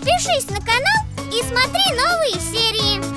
Подпишись на канал и смотри новые серии.